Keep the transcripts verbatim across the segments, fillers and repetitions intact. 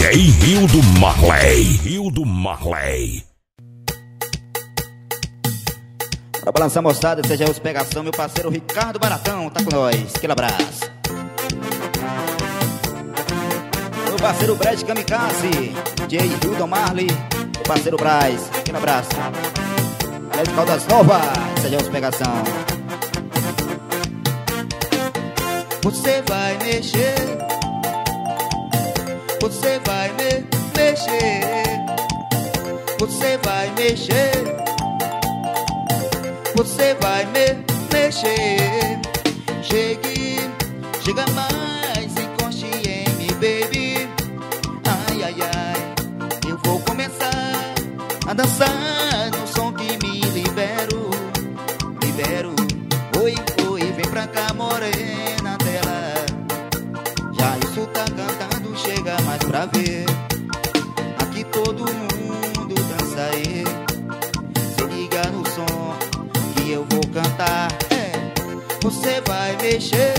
D J Rildo Marley. Rildo Marley. Pra balançar moçada, seja Jailson Pegação, meu parceiro Ricardo Baratão tá com nós. Aquele abraço. Meu parceiro Braz Kamikaze, D J Rildo Marley, meu parceiro Brás. Aquele abraço. Léo Caldas Novas, seja Jailson Pegação. Você vai mexer, você vai me mexer, você vai mexer. Você vai me mexer. Chegue, chega mais e encoste em mim, baby. Ai, ai, ai. Eu vou começar a dançar no som que me libero. Libero. Oi, oi, vem pra cá, morena dela. Já isso tá cantando, chega mais pra ver. Aqui todo mundo dança aí. Se liga no som. Eu vou cantar, é. Você vai mexer,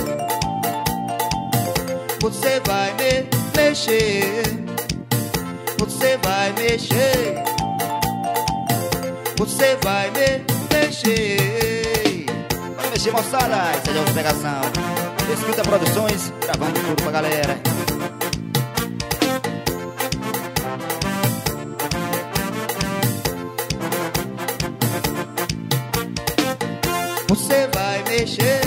você vai me mexer, você vai mexer, você vai me mexer. Vai mexer, moçada, essa é a pegação. Mesquita Produções, gravando tudo pra galera. Você vai mexer,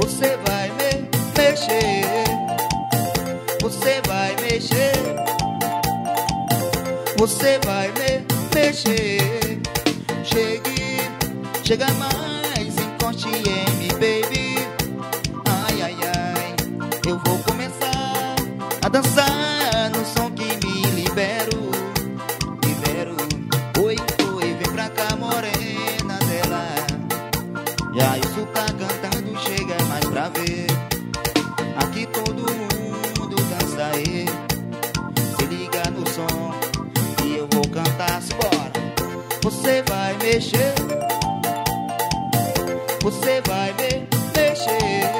você vai me mexer, você vai mexer, você vai me mexer. Chegue, chega mais, encoste em mim, baby. Ai, ai, ai, eu vou começar a dançar no som que me libero. Libero, oi, oi, vem pra cá, morena. Já isso tá cantando, chega mais pra ver. Aqui todo mundo dança aí. Se liga no som e eu vou cantar, simbora. Você vai mexer, você vai me mexer,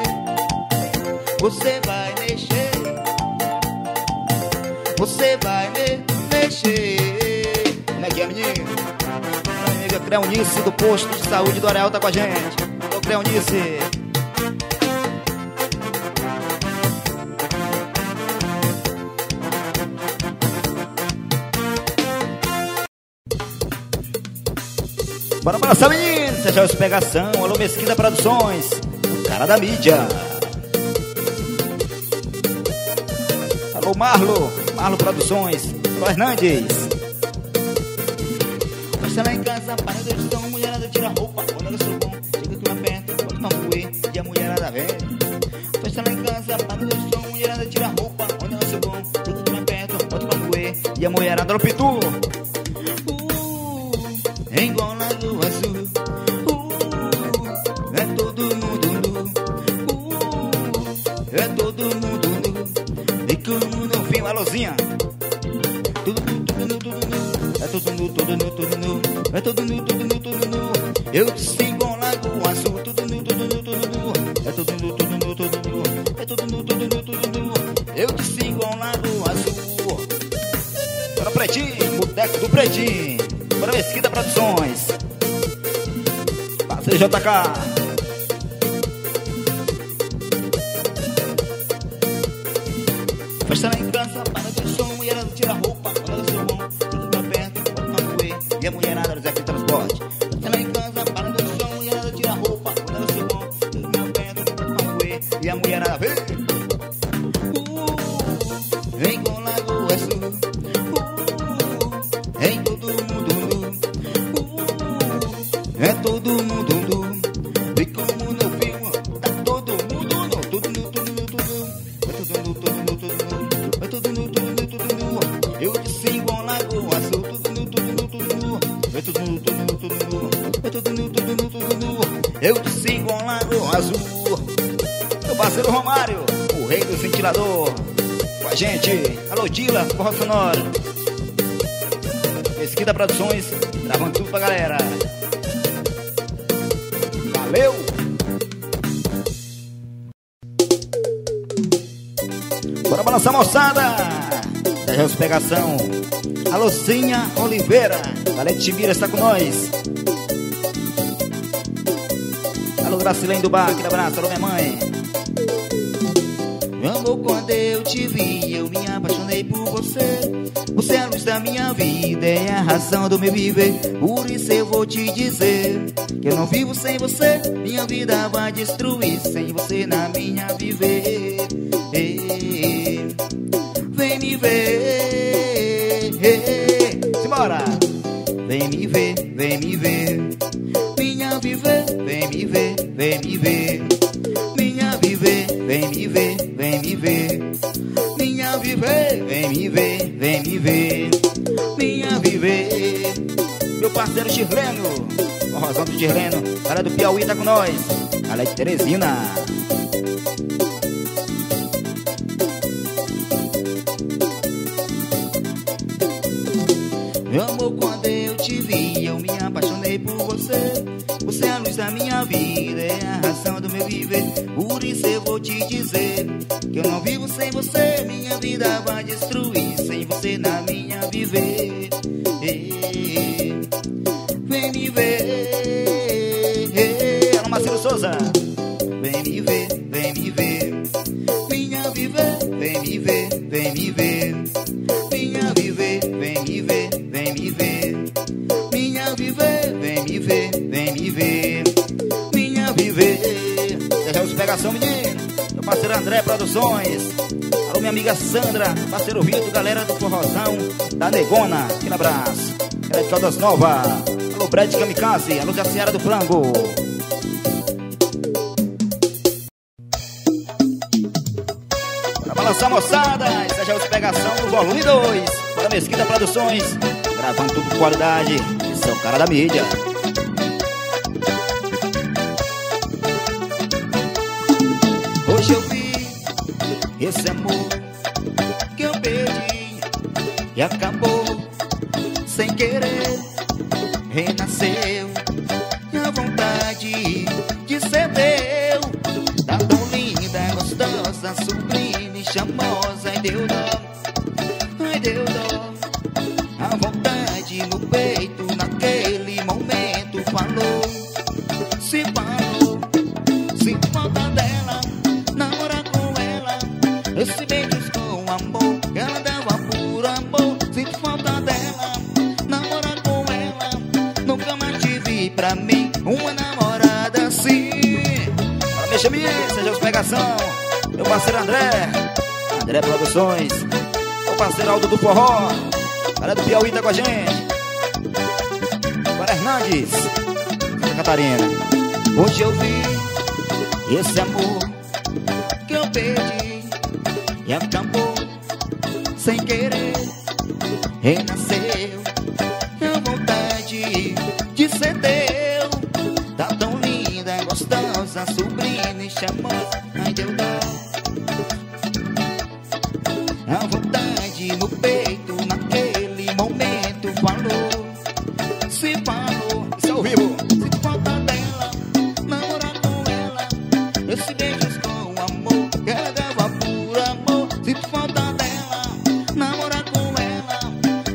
você vai mexer, você vai me mexer. Como é que é, menino? Créonice do posto de saúde do Areal tá com a gente. Alô, Créonice. Bora abraçar, meninos. Seja Jailson Pegação. Alô, Mesquita Produções. O cara da mídia. Alô, Marlo. Marlo Produções. Alô, Hernandes. Lá em casa, pai, eu estou uma mulherada, tira a roupa, olha no seu bom, chega tua perto, bota uma fuê, e a mulherada vem. Festa lá em casa, pai, eu estou uma mulherada, tira a roupa, olha no seu bom, chega tua perto, bota uma fuê, e a mulherada no pitu. Uh, engola do azul, uh, é todo mundo nu, uh, é todo mundo nu, e que o mundo vem, alôzinha. É todo nu, todo nu, todo nu. É todo nu, todo nu, todo nu. Eu disse engola do azul. Todo nu, todo nu, todo nu. É todo nu, todo nu, todo nu. É todo nu, todo nu, todo nu. Eu disse engola do azul. Bora Pretinho, Boteco do Pretinho. Bora Mesquita Produções. Passeio J K. Festa lá em casa, para de som, mulherada tira a roupa, olha do seu bom, tudo pra perto, bota uma coelha, e a mulherada do Zé que transporte. Festa lá em casa, para de som, mulherada tira a roupa, olha do seu bom, tudo pra perto, bota uma coelha, e a mulherada vem. Uh, vem com Lagoa é Sul, uh, vem todo mundo, uh, é todo mundo, vem como no filme, tá todo mundo, não, tudo, tudo, tudo, tudo, é todo mundo, todo mundo. Eu disse engolar o azul. Meu parceiro Romário, o rei do ventilador. Com a gente, alô Dila, Corró Sonora. Mesquita Produções, gravando tudo pra galera. Valeu! Bora balançar, moçada! Jailson Pegação. Alô, Zinha Oliveira. Valente Chibira está com nós. Alô, Gracilaine do bar, aquele abraço. Alô, minha mãe. Amor, quando eu te vi, eu me apaixonei por você. Você é a luz da minha vida, é a razão do meu viver. Por isso eu vou te dizer que eu não vivo sem você. Minha vida vai destruir sem você na minha viver. Vem me ver. Simbora! Vem me ver, vem me ver. Minha viver, vem me ver, vem me ver. Minha viver, vem me ver, vem me ver. Minha viver, vem me ver, vem me ver. Minha viver. Meu parceiro chileno, Corrozão do chileno, cara do Piauí tá com nós. Ela é de Teresina. Amor, quando eu te vi, eu me apaixonei por você. Você é a luz da minha vida, é a razão do meu viver. Por isso eu vou te dizer que eu não vivo sem você. Minha vida vai destruir sem você na minha viver. Vem me ver. Alô, Marcelo Souza. Vem me ver, vem me ver. Minha viver, vem me ver, vem me ver. Minha viver, vem me ver, vem me ver. Minha viver, vem me ver, vem me ver. Minha viver. Jailson Pegação, menino. Meu parceiro André Produções. Alô, minha amiga Sandra. Parceiro Vitor, galera do Corrozão da Negona. Aquele abraço. Ela é de Caldas Novas. Alô, Braz Kamikaze. Alô, da Ciara do Frango. Nossa moçada, essa já é a Pegação do volume dois, para Mesquita Produções, gravando tudo com qualidade, esse é o cara da mídia. Hoje eu vi esse amor que eu perdi e acabou sem querer, renasceu e a vontade de ser meu, tá tão linda, gostosa, sublime. Chamosa, ai deu dó, ai deu dó. A vontade no peito naquele momento falou. Se falou, se falta dela, namora com ela. Esse beijo com amor, ela dava puro amor. Se falta dela, namora com ela. Nunca mais tive pra mim uma namorada assim. Para mexer minha, seja os Pegação. Meu parceiro André Tereb Produções, o parceiro Aldo do Porró, galera do Piauí tá com a gente, Valéria Hernandes, Catarina. Hoje eu vi esse amor que eu perdi e acabou sem querer, renasceu a vontade de ser teu, tá tão linda, gostosa, sublime e chamosa. Ai, deu dó. A vontade no peito, naquele momento falou. Se falou, isso é ao vivo. Se falta dela, namora com ela. Eu se beijo com amor, ela dava por amor. Se falta dela, namora com ela.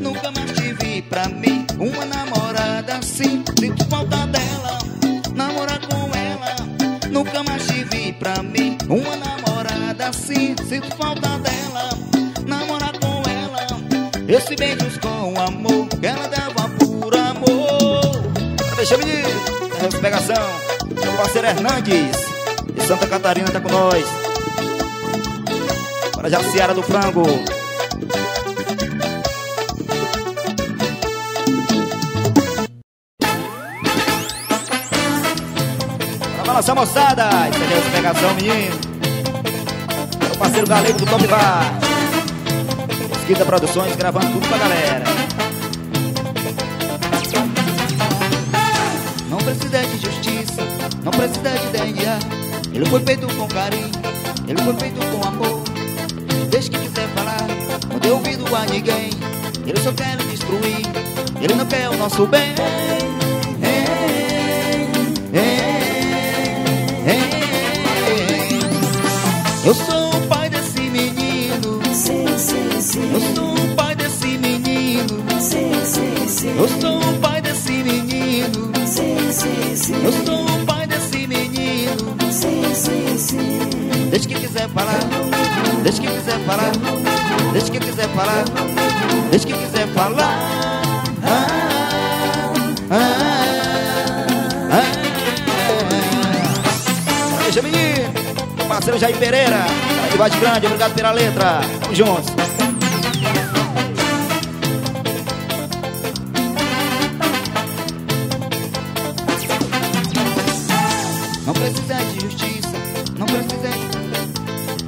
Nunca mais tive pra mim uma namorada assim. Se falta dela, namora com ela. Nunca mais tive pra mim uma namorada assim. Se falta dela, namorar com ela. Esse beijos com amor, ela dava por amor. Deixa eu me dizer, é Pegação. Meu parceiro Hernandes de Santa Catarina tá com nós. Para já Ciara do Frango. Para balançar, moçada. Isso aqui é a Pegação, menino. Meu parceiro Galego do Top Bar Mesquita Produções, gravando tudo pra galera. Não precisa de justiça, não precisa de D N A. Ele foi feito com carinho, ele foi feito com amor. Desde que quiser falar, não dê ouvido a ninguém. Ele só quer destruir, ele não quer o nosso bem. É, é, é, é, é. Eu sou o pai desse menino, Eu sou o pai desse menino. Sim, sim, sim. Eu sou o pai desse menino. Sim, sim, sim. Desde que quiser parar, desde que quiser parar, desde que quiser parar, desde que quiser falar. Ah, ah, ah, ah. Deixa, menino. Meu parceiro Jair Pereira, de Ribeirão de Grande, obrigado pela letra. Tamo juntos.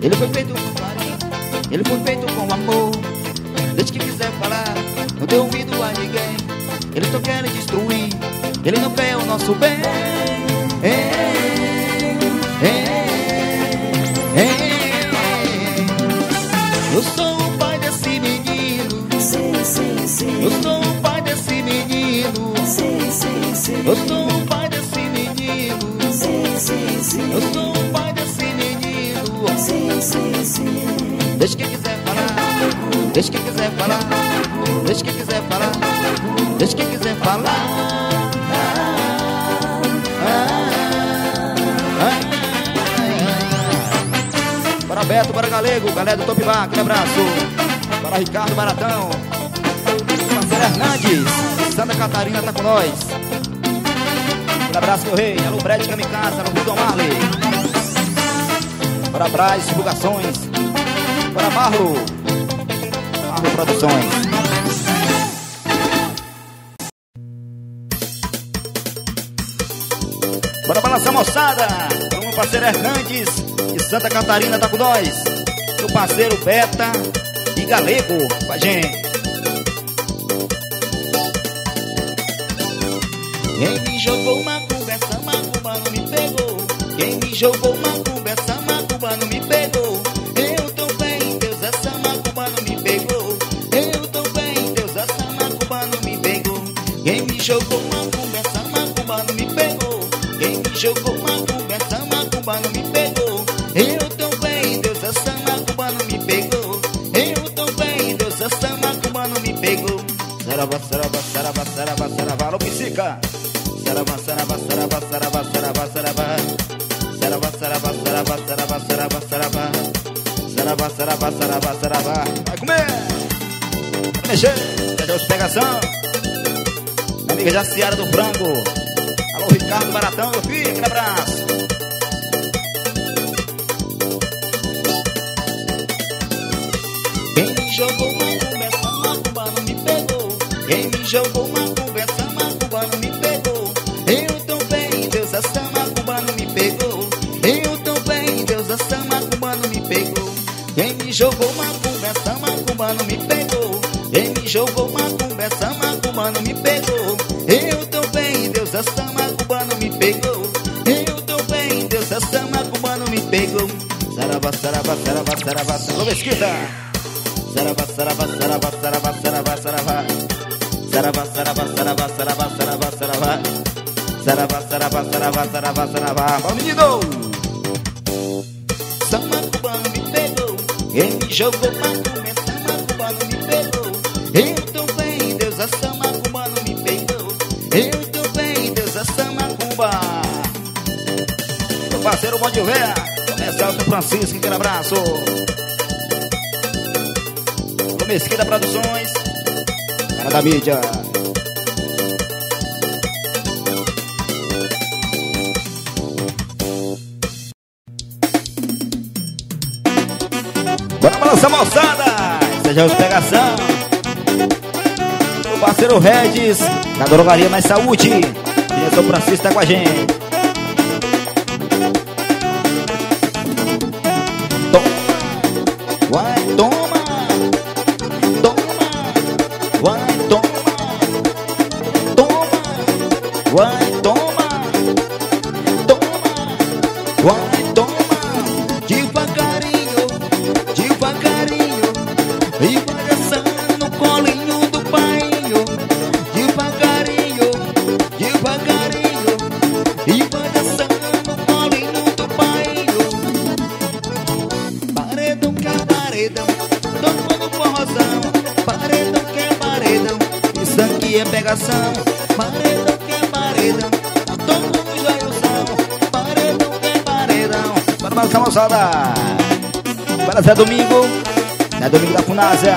Ele foi feito com carinho, ele foi feito com amor. Desde que quiser falar, não deu ouvido a ninguém. Ele só quer destruir, ele não quer o nosso bem. É, é, é. Eu sou o pai desse menino. Sim, sim, sim. Eu sou o pai desse menino. Sim, sim, sim. Eu sou o pai desse menino. Sim, sim, sim. Eu sou o pai desse menino. Sim, sim, sim. Deixa que quiser falar, deixa que quiser falar, deixa que quiser falar, deixa que quiser falar. Ah, ah, ah, ah. Para Beto, para Galego, galera do Top Bar, aquele abraço. Para Ricardo Baratão, Valéria Hernandes, Santa Catarina tá com nós. Um abraço, meu rei. Alô, Braz Kamikaze, alô, Rildo Marley. Para Braz Divulgações, para Marlo, Marlo Produções. Bora balançar, moçada. Meu parceiro Hernandes de Santa Catarina tá com nós. Meu parceiro Beta e Galego com a gente. Quem me jogou uma conversa, macumba não me pegou. Quem me jogou uma conversa, macumba não me pegou. Eu tô bem, Deus, essa macumba não me pegou. Eu tô bem, Deus, essa macumba não me pegou. Quem me jogou uma conversa, macumba não me pegou. Quem me jogou uma conversa, macumba não me pegou. Eu tô bem, Deus, essa macumba não me pegou. Eu tô bem, Deus, essa macumba não me pegou. Sarabá, sarabá, sarabá, sarabá, sarabá, alô, psica. Sarabá, sarabá, sarabá, sarabá, sarabá, sarabá. Sarabá, sarabá, sarabá, sarabá, sarabá, sarabá. Sarabá, sarabá, sarabá, sarabá. Vai comer! Vai mexer! Jailson Pegação. Amiga da Ciara do Frango. Alô, Ricardo Baratão, meu filho, aquele abraço. Quem me jogou uma conversa, macumba não me pegou. Quem me jogou uma conversa, macumba não me pegou. Eu tô bem, Deus, essa macumba não me pegou. Essa macumba não me pegou. Quem me jogou uma conversa, macumba não me pegou. Quem me jogou uma conversa, macumba não me pegou. Eu tô bem, Deus, essa macumba não me pegou. Eu tô bem, Deus, essa macumba não me pegou. Sarabá, sarabá, sarabá, sarabá, sarabá, Mesquita. Sarabá, sarabá, sarabá, sarabá, sarabá, sarabá. Sarabá, sarabá, sarabá, sarabá, sarabá, sarabá. Sarabá, sarabá, sarabá, sarabá, sarabá. Ó, menino! Essa macumba não me pegou. Quem me jogou macumba, essa macumba não me pegou. Eu tô bem, Deus, essa macumba não me pegou. Eu tô bem, Deus, essa macumba. Meu parceiro Bom de Véia, Marcelo Francisco, aquele abraço. Do Mesquita Produções, cara da mídia. Essa moçada, seja os Pegação. Meu parceiro Regis, da Drogaria Mais Saúde. E o Francisco tá com a gente. Toma, vai, toma. Toma, vai, toma. Toma, vai, toma. Toma, vai, toma. Devagarinho. Devagarinho, e vai dançando no colinho do painho. Devagarinho, devagarinho, e vai dançando no colinho do painho. Paredão que é paredão, todo mundo corrozão. Paredão que é paredão, isso aqui é Jailson Pegação, paredão que é paredão, eu tô com o Jailson, paredão que é paredão. Bora balançar, moçada. Bora, Zé Domingo, Zé Domingo da Funásia.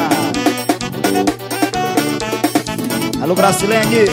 Alô, Gracilaine.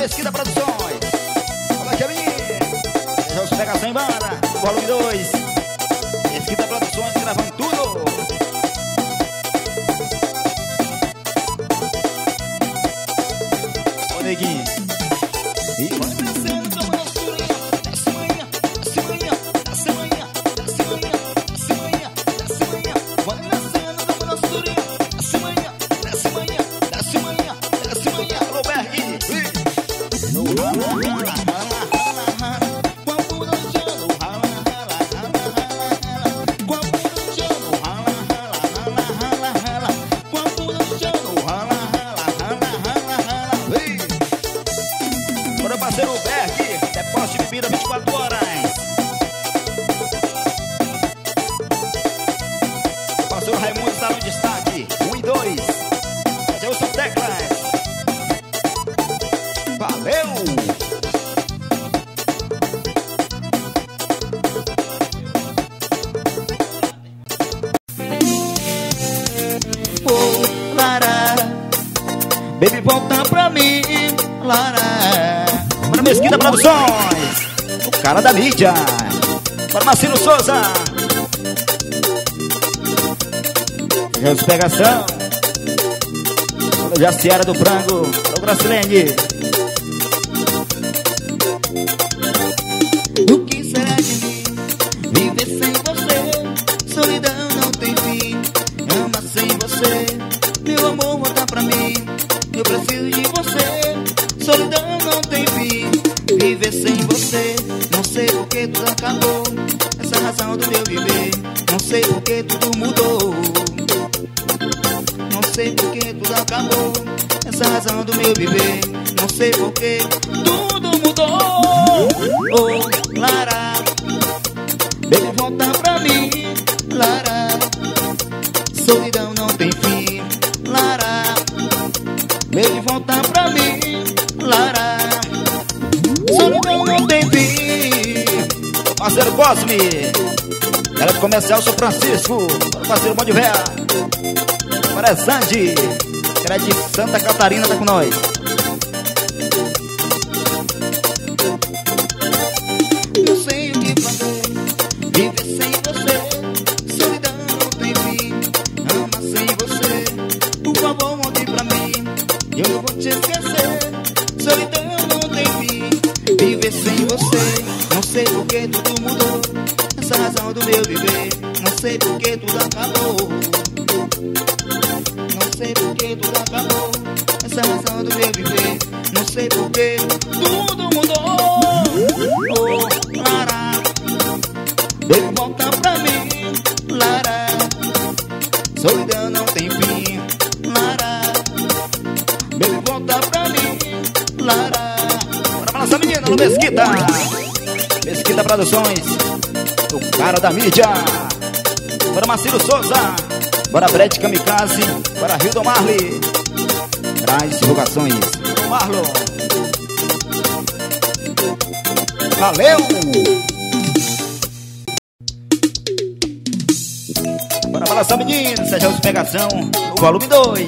Mesquita Produções. Olha aqui a menina. Jailson Pegação embora. volume dois. Mesquita Produções gravando tudo. Ô neguinho. Ih, mano. Da mídia, para Marcelo Souza, Jailson Pegação, para a Ciara do Frango, para o Gracilaine. O que será de mim? Viver sem você, solidão não tem fim. Ama sem você, meu amor volta pra mim. Eu preciso de você, solidão não tem fim. Viver sem você, não sei por que tudo acabou. Essa razão do meu viver, não sei por que tudo mudou. Não sei por que tudo acabou. Essa razão do meu viver, não sei por que tudo mudou. Oh, Lara, baby, volta pra mim, Lara. Solidão não tem fim, Lara. Baby, volta pra mim, Lara. Solidão não tem fim. Parceiro Cosme, galera do comercial, sou Francisco. Parceiro Bom de Véia, para Sandy, que é de Santa Catarina, tá com nós. Não sei o que fazer, viver sem você. Solidão não tem fim, ama sem você. Por favor, volte pra mim, eu não vou te esquecer. Solidão não tem fim. Viver sem você, não sei por que tudo mudou. Essa razão do meu viver, não sei por que tudo acabou. Não sei por que tudo acabou. Essa razão do meu viver, não sei por que tudo mudou. Oh, Lara, baby, volta pra mim, Lara. Solidão não tem fim, Lara. Baby, volta pra mim, Lara. Nossa menina no Mesquita, Mesquita Produções, o cara da mídia. Bora Marcelo Souza, bora Braz Kamikaze, bora Rildo Marley, Braz divulgações, Marlo. Valeu. Bora pra nossa menina, seja os pegação, o volume dois.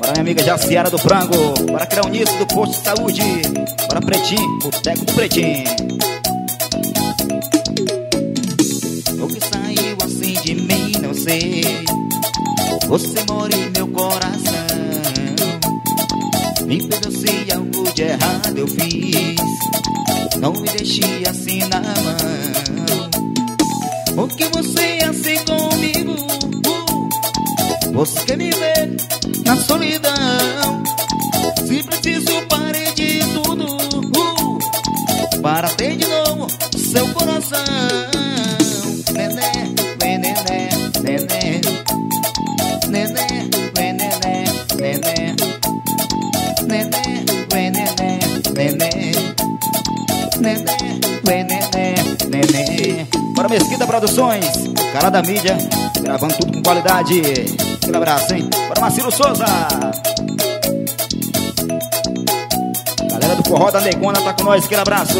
Para minha amiga Jaciara do Frango, para Créonice do posto de saúde, para Pretinho, Boteco do Pretinho. O que saiu assim de mim, não sei. Você mora em meu coração. Me perdoe se algo de errado eu fiz. Não me deixe assim na mão. Por que você é assim comigo? Você quer me ver na solidão? Se preciso, pare de tudo uh, para ter de novo seu coração. Nené, nené, nené, nené, nené, nené, nené, nené, nené, nené, nené. Para Mesquita Produções, cara da mídia, gravando tudo com qualidade. Um abraço, hein? Para Marcelo Souza. Galera do Forró da Negona tá com nós, aquele abraço.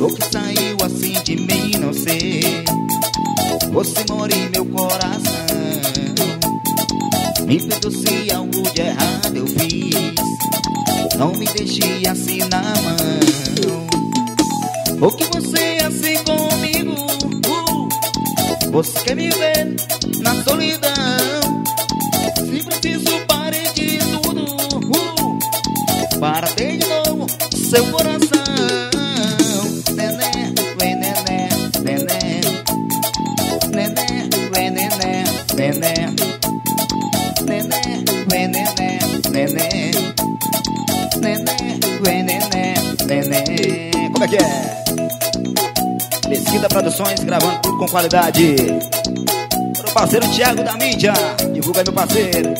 O que saiu assim de mim, não sei. Você mora em meu coração. Me perdoe se algo de errado eu fiz. não me deixe assim na mão. O que você é assim comigo? Uh, você quer me ver na solidão? Se preciso, pare de tudo, uh, para ter de novo seu coração. Como é que é? Mesquita Produções gravando tudo com qualidade. Meu parceiro Thiago da mídia, divulga aí meu parceiro.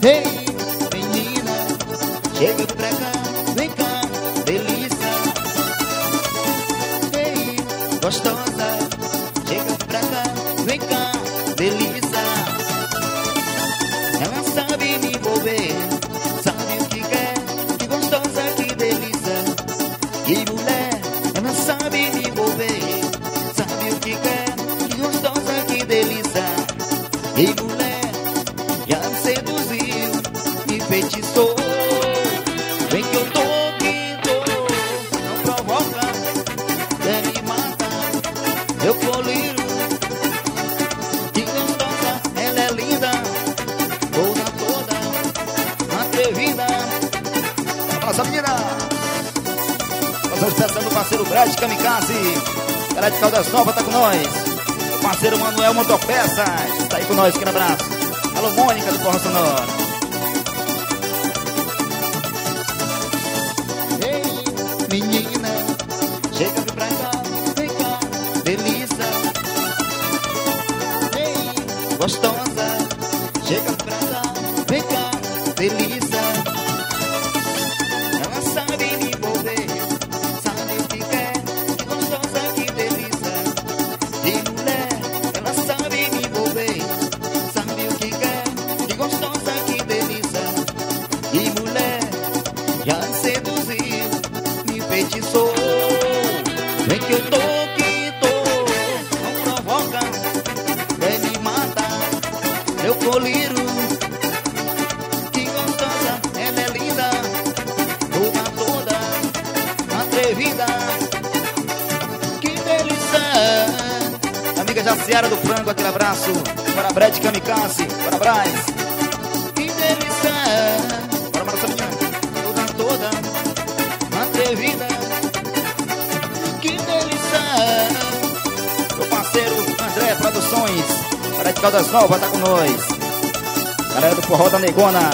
Ei, menina, chega pra cá, vem cá, delícia. Ei, gostosa, chega pra cá, vem cá, delícia. Ela sabe me envolver, sabe o que quer. Que gostosa, que delícia. Que mulher, ela sabe me envolver, sabe o que quer. Que gostosa, que delícia. Que mulher. Vem que eu tô quinto, não provoca, quer me matar, eu coliro. Que gostosa, ela é linda, toda, toda, atrevida. Abraça, menina! Fazendo peça do parceiro Braz Kamikaze, cara de Caldas Novas, tá com nós. O parceiro Manuel Motopeças, tá aí com nós, aquele abraço. Alô, Mônica do Corrozão. Menina, chega pra cá, vem cá, delícia. Ei, gostosa, chega pra cá, vem cá, delícia. Ela sabe me envolver, sabe o que quer. Que gostosa, que delícia. Que mulher, ela sabe me envolver, sabe o que quer. Que gostosa, que delícia. Que mulher, já seduzir. Sou. Vem que eu tô que tô, não provoca, vem me matar, eu coliro. Que gostosa, ela é linda, toda, toda, atrevida. Que delícia. Amiga Ciara do Frango, aquele abraço. Para Brad Kamikaze, para Brás. Que delícia. Para Marcelo Souza, toda, toda. Vida, que delícia. Meu parceiro André Produções, cara de Caldas Novas, tá com nós. Galera do Forró da Negona,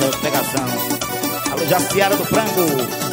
Jailson Pegação. Alô, Ciara do Frango.